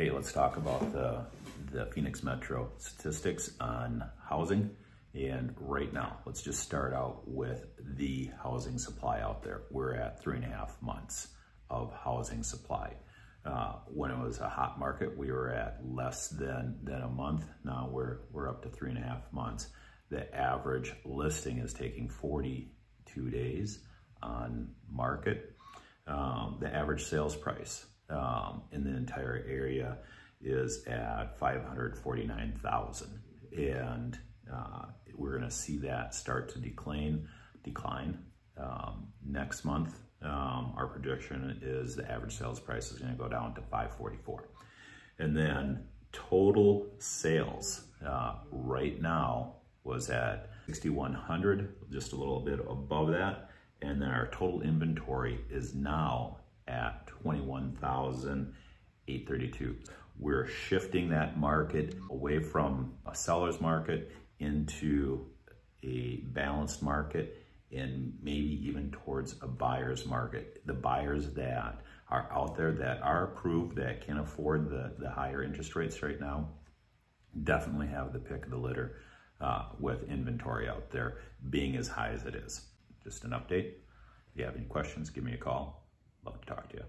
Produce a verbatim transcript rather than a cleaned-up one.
Hey, let's talk about the, the Phoenix Metro statistics on housing. And right now, let's just start out with the housing supply out there. We're at three and a half months of housing supply. Uh, when it was a hot market, we were at less than, than a month. Now we're, we're up to three and a half months. The average listing is taking forty-two days on market. Um, the average sales price um, in the entire area is at five hundred forty-nine thousand dollars. And uh, we're gonna see that start to decline, decline um, next month. Um, our projection is the average sales price is going to go down to five forty-four. And then total sales uh, right now was at sixty-one hundred, just a little bit above that. And then our total inventory is now at twenty-one thousand eight hundred thirty-two. We're shifting that market away from a seller's market into a balanced market, and maybe even towards a buyer's market. The buyers that are out there that are approved, that can afford the, the higher interest rates right now, definitely have the pick of the litter uh, with inventory out there being as high as it is. Just an update. If you have any questions, give me a call. Love to talk to you.